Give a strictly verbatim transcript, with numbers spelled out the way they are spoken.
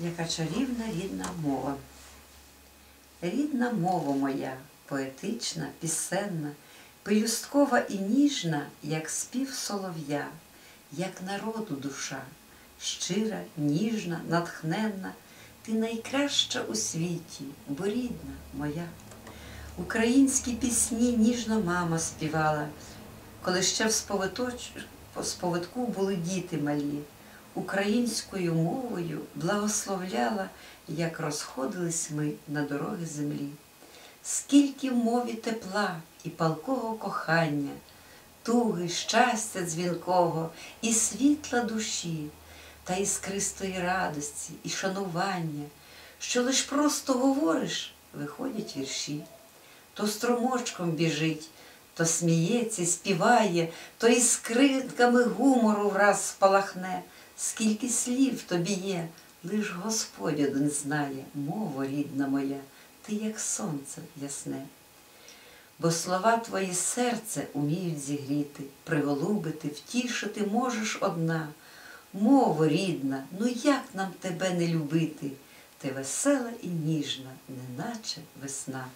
Яка чарівна рідна мова. Рідна мова моя, поетична, пісенна, пелюсткова і ніжна, як спів солов'я, як народу душа, щира, ніжна, натхненна, ти найкраща у світі, бо рідна моя. Українські пісні ніжно мама співала, коли ще в сповитку були діти малі. Українською мовою благословляла, як розходились ми на дороги землі. Скільки в мові тепла і палкого кохання, туги, щастя дзвінкого і світла душі, та іскристої радості і шанування, що лиш просто говориш, виходять вірші. То струмочком біжить, то сміється, співає, то іскритками гумору враз спалахне. Скільки слів тобі є, лиш Господь один знає, мова рідна моя, ти як сонце ясне. Бо слова твої серце уміють зігріти, приголубити, втішити можеш одна. Мова рідна, ну як нам тебе не любити, ти весела і ніжна, неначе весна.